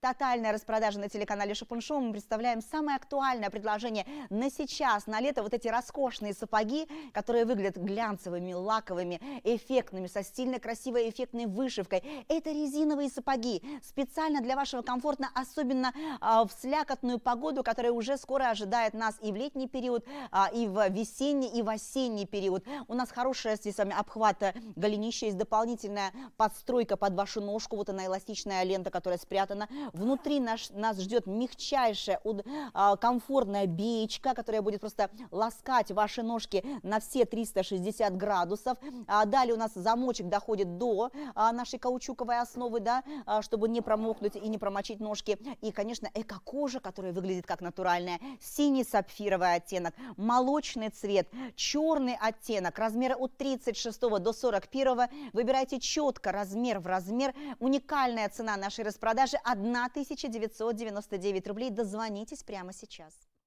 Тотальная распродажа на телеканале Shop and Show. Мы представляем самое актуальное предложение на сейчас, на лето. Вот эти роскошные сапоги, которые выглядят глянцевыми, лаковыми, эффектными, со стильно красивой эффектной вышивкой. Это резиновые сапоги, специально для вашего комфорта, особенно в слякотную погоду, которая уже скоро ожидает нас и в летний период, и в весенний, и в осенний период. У нас хорошая здесь с вами обхвата голенища, есть дополнительная подстройка под вашу ножку, вот она эластичная лента, которая спрятана. Внутри нас ждет мягчайшая, комфортная беечка, которая будет просто ласкать ваши ножки на все 360 градусов. Далее у нас замочек доходит до нашей каучуковой основы, да, чтобы не промокнуть и не промочить ножки. И, конечно, эко-кожа, которая выглядит как натуральная, синий сапфировый оттенок, молочный цвет, черный оттенок, размеры от 36 до 41. Выбирайте четко размер в размер. Уникальная цена нашей распродажи — 1999 рублей. Дозвонитесь прямо сейчас.